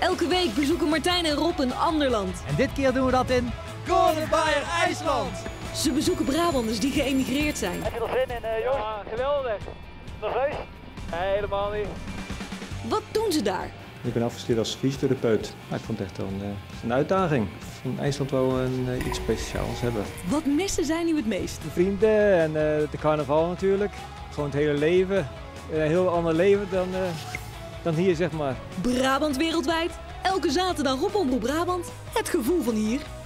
Elke week bezoeken Martijn en Rob een ander land. En dit keer doen we dat in Golden Bayern IJsland. Ze bezoeken Brabanders die geëmigreerd zijn. Heb je er zin in, jongens? Ja, geweldig. Nog eens? Nee, helemaal niet. Wat doen ze daar? Ik ben afgestudeerd als fysiotherapeut. Maar ik vond het echt een uitdaging. In IJsland wel iets speciaals hebben. Wat missen zij nu het meest? De vrienden en de carnaval natuurlijk. Gewoon het hele leven. Een heel ander leven dan hier, zeg maar. Brabant Wereldwijd. Elke zaterdag op Omroep Brabant. Het gevoel van hier.